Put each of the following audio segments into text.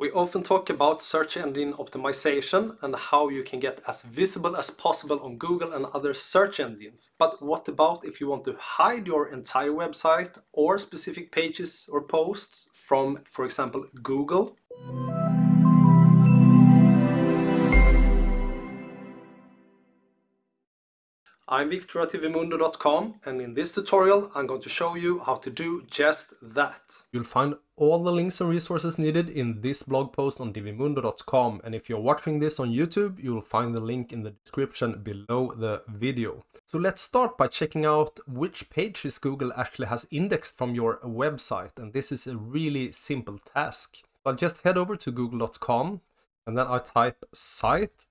We often talk about search engine optimization and how you can get as visible as possible on Google and other search engines. But what about if you want to hide your entire website or specific pages or posts from, for example, Google? I'm Victor at Divimundo.com, and in this tutorial I'm going to show you how to do just that. You'll find all the links and resources needed in this blog post on Divimundo.com, and if you're watching this on YouTube, you'll find the link in the description below the video. So let's start by checking out which pages Google actually has indexed from your website, and this is a really simple task. I'll just head over to google.com, and then I type site :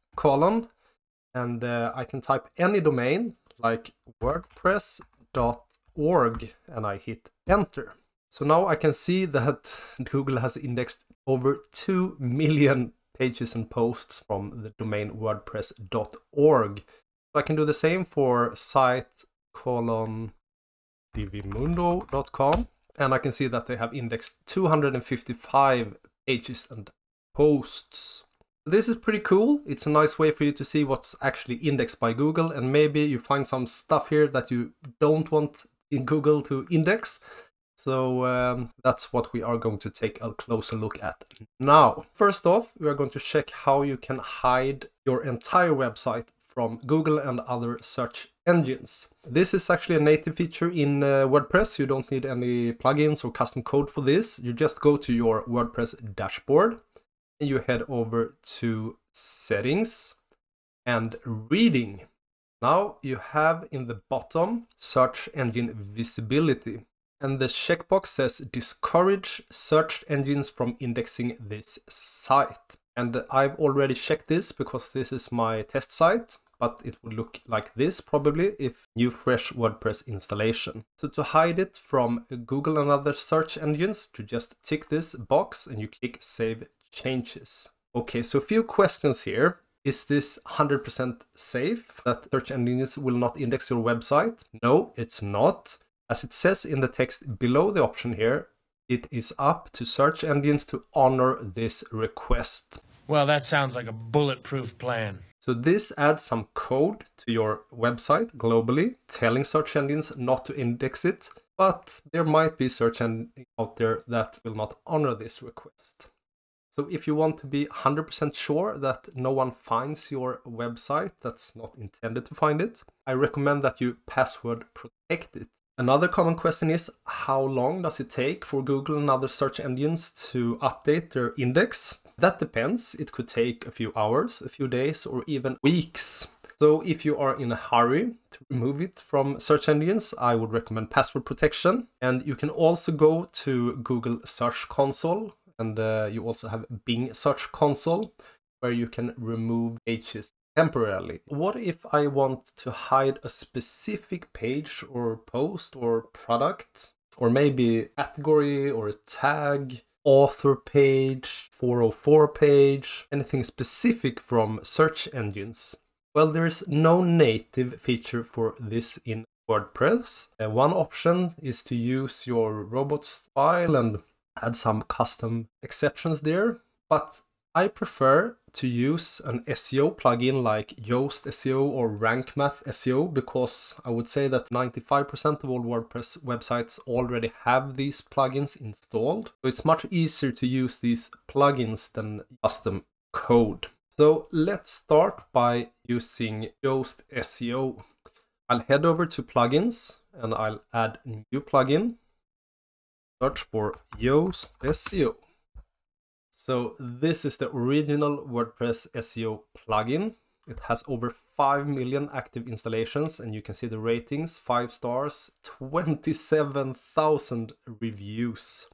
and I can type any domain like WordPress.org, and I hit enter. So now I can see that Google has indexed over 2 million pages and posts from the domain WordPress.org. So I can do the same for site : Divimundo.com, and I can see that they have indexed 255 pages and posts. This is pretty cool. It's a nice way for you to see what's actually indexed by Google, and maybe you find some stuff here that you don't want in Google to index. So that's what we are going to take a closer look at now. First off, we are going to check how you can hide your entire website from Google and other search engines. This is actually a native feature in WordPress. You don't need any plugins or custom code for this. You just go to your WordPress dashboard. You head over to settings and reading. Now you have in the bottom search engine visibility, and the checkbox says discourage search engines from indexing this site. And I've already checked this because this is my test site, but it would look like this probably if new fresh WordPress installation. So to hide it from Google and other search engines, you just tick this box and you click save changes. Okay, so a few questions here. Is this 100% safe that search engines will not index your website? No, it's not. As it says in the text below the option here, it is up to search engines to honor this request. Well, that sounds like a bulletproof plan. So this adds some code to your website globally, telling search engines not to index it, but there might be search engines out there that will not honor this request. So if you want to be 100% sure that no one finds your website that's not intended to find it, I recommend that you password protect it. Another common question is, how long does it take for Google and other search engines to update their index? That depends. It could take a few hours, a few days, or even weeks. So if you are in a hurry to remove it from search engines, I would recommend password protection. And you can also go to Google Search Console. And you also have Bing Search Console, where you can remove pages temporarily. What if I want to hide a specific page or post or product, or maybe category or a tag, author page, 404 page, anything specific from search engines? Well, there is no native feature for this in WordPress. One option is to use your robots file and add some custom exceptions there, but I prefer to use an SEO plugin like Yoast SEO or RankMath SEO, because I would say that 95% of all WordPress websites already have these plugins installed. So it's much easier to use these plugins than custom code. So let's start by using Yoast SEO. I'll head over to plugins and I'll add a new plugin. Search for Yoast SEO. So this is the original WordPress SEO plugin. It has over 5 million active installations, and you can see the ratings, 5 stars, 27,000 reviews.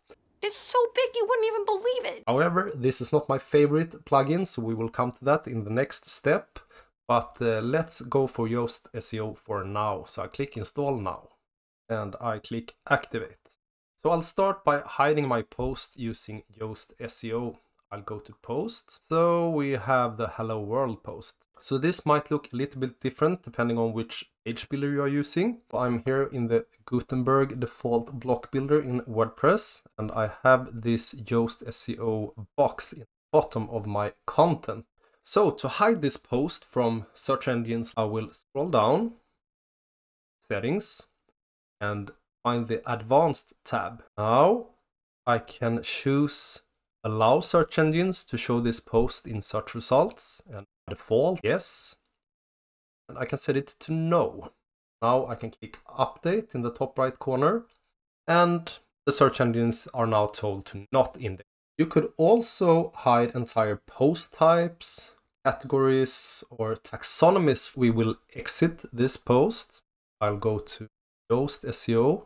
It's so big you wouldn't even believe it. However, this is not my favorite plugin, so we will come to that in the next step. But let's go for Yoast SEO for now. So I click install now and I click activate. So I'll start by hiding my post using Yoast SEO. I'll go to post. So we have the hello world post. So this might look a little bit different depending on which page builder you are using. I'm here in the Gutenberg default block builder in WordPress, and I have this Yoast SEO box in the bottom of my content. So to hide this post from search engines, I will scroll down, settings, and find the advanced tab. Now I can choose allow search engines to show this post in search results, and default, yes. And I can set it to no. Now I can click update in the top right corner, and the search engines are now told to not index. You could also hide entire post types, categories, or taxonomies. We will exit this post. I'll go to Yoast SEO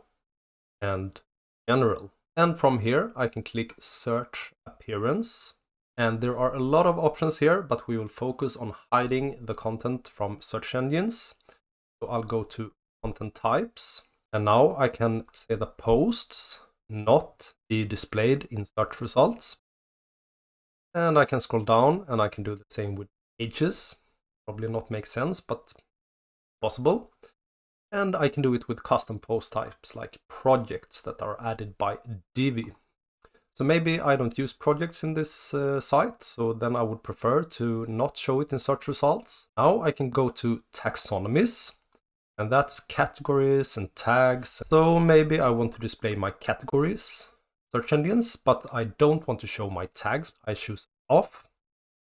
and General. And from here, I can click Search Appearance. And there are a lot of options here, but we will focus on hiding the content from search engines. So I'll go to Content Types. And now I can say the posts not be displayed in search results. And I can scroll down, and I can do the same with pages. Probably not make sense, but possible. And I can do it with custom post types like projects that are added by Divi. So maybe I don't use projects in this site, so then I would prefer to not show it in search results. Now I can go to taxonomies, and that's categories and tags. So maybe I want to display my categories, search engines, but I don't want to show my tags. I choose off.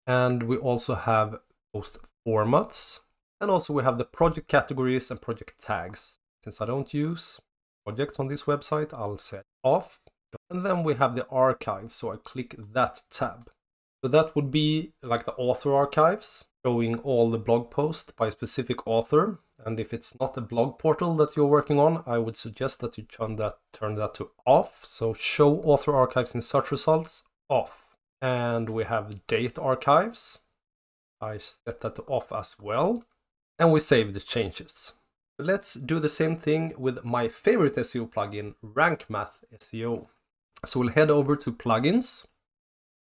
And we also have post formats. And also we have the project categories and project tags. Since I don't use projects on this website, I'll set off. And then we have the archive, so I click that tab. So that would be like the author archives, showing all the blog posts by a specific author. And if it's not a blog portal that you're working on, I would suggest that you turn that to off. So show author archives in search results, off. And we have date archives. I set that to off as well. And we save the changes. Let's do the same thing with my favorite SEO plugin, RankMath SEO. So we'll head over to plugins,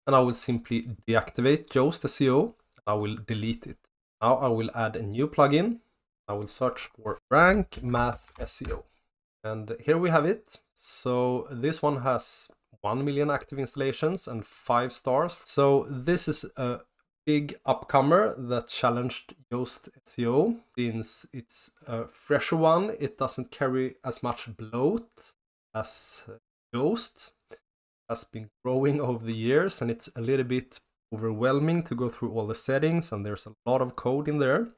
and I will simply deactivate Yoast SEO. I will delete it. Now I will add a new plugin. I will search for RankMath SEO. And here we have it. So this one has 1 million active installations and 5 stars. So this is a big upcomer that challenged Yoast SEO. Since it's a fresher one, it doesn't carry as much bloat as Yoast. It has been growing over the years, and it's a little bit overwhelming to go through all the settings, and there's a lot of code in there.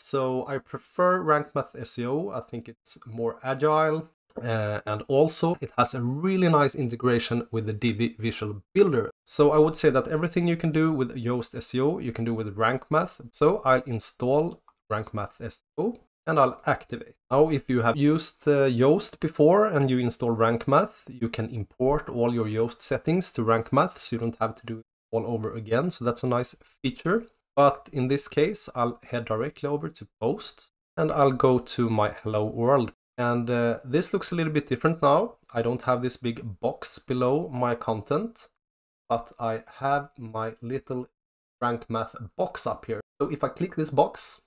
So I prefer RankMath SEO. I think it's more agile, and also it has a really nice integration with the Divi Visual Builder. So I would say that everything you can do with Yoast SEO, you can do with RankMath. So I'll install RankMath SEO and I'll activate. Now, if you have used Yoast before and you install RankMath, you can import all your Yoast settings to RankMath, so you don't have to do it all over again. So that's a nice feature. But in this case, I'll head directly over to posts, and I'll go to my Hello World. And this looks a little bit different now. I don't have this big box below my content, but I have my little RankMath box up here. So if I click this box,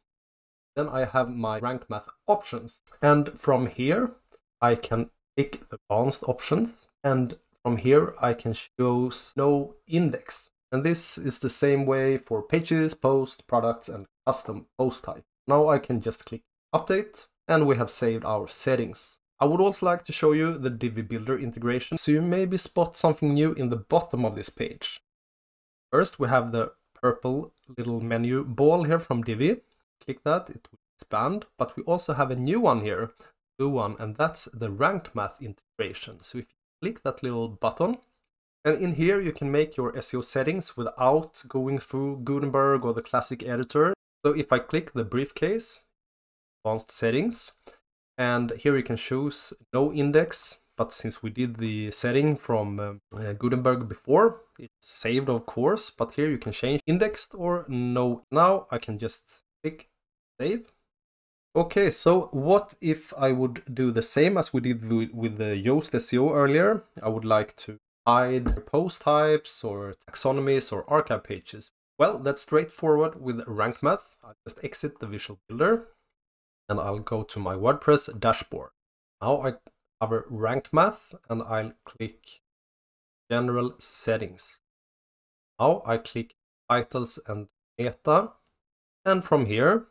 then I have my RankMath options. And from here, I can pick the advanced options. And from here, I can choose no index. And this is the same way for pages, posts, products, and custom post type. Now I can just click update. And we have saved our settings. I would also like to show you the Divi Builder integration, so you maybe spot something new in the bottom of this page. First, we have the purple little menu ball here from Divi. Click that, it will expand, but we also have a new one here, blue one, and that's the RankMath integration. So if you click that little button, and in here you can make your SEO settings without going through Gutenberg or the classic editor. So if I click the briefcase, advanced settings, and here you can choose no index, but since we did the setting from Gutenberg before, it's saved of course, but here you can change indexed or no. Now I can just click save. Okay, so what if I would do the same as we did with the Yoast SEO earlier? I would like to hide post types or taxonomies or archive pages. Well, that's straightforward with RankMath. I'll just exit the Visual Builder. and I'll go to my WordPress dashboard. Now I cover RankMath and I'll click General Settings. Now I click Titles and Meta, and from here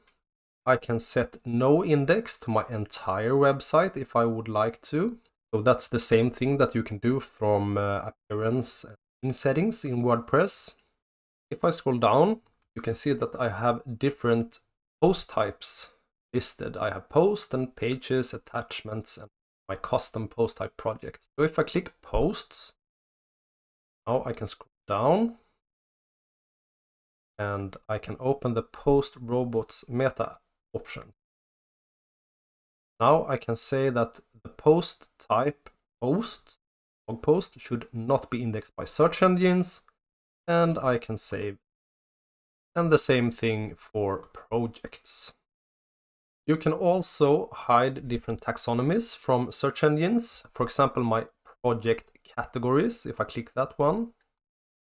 I can set no index to my entire website if I would like to. So that's the same thing that you can do from appearance and settings in WordPress. If I scroll down, you can see that I have different post types listed. I have posts and pages, attachments, and my custom post type project. So if I click posts, now I can scroll down and I can open the post robots meta option. Now I can say that the post type post, blog post, should not be indexed by search engines, and I can save. And the same thing for projects. You can also hide different taxonomies from search engines. For example, my project categories, if I click that one,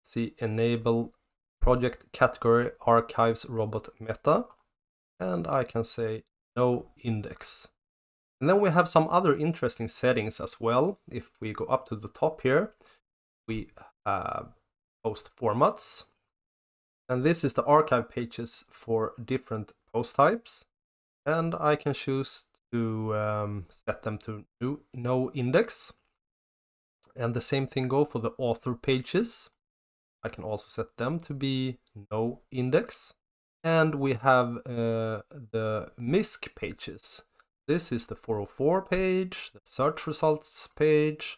see enable project category archives robot meta, and I can say no index. And then we have some other interesting settings as well. If we go up to the top here, we have post formats. And this is the archive pages for different post types. And I can choose to set them to no index. And the same thing goes for the author pages. I can also set them to be no index. And we have the MISC pages. This is the 404 page, the search results page,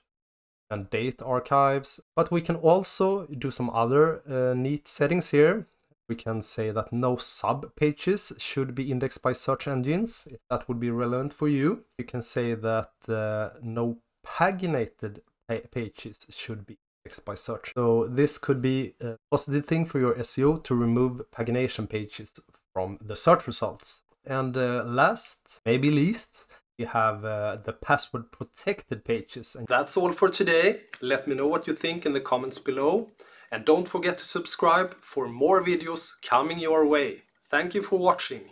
and date archives. But we can also do some other neat settings here. We can say that no sub pages should be indexed by search engines, if that would be relevant for you. You can say that no paginated pages should be indexed by search. So this could be a positive thing for your SEO to remove pagination pages from the search results. And last, maybe least, we have the password protected pages. And that's all for today. Let me know what you think in the comments below. And don't forget to subscribe for more videos coming your way. Thank you for watching.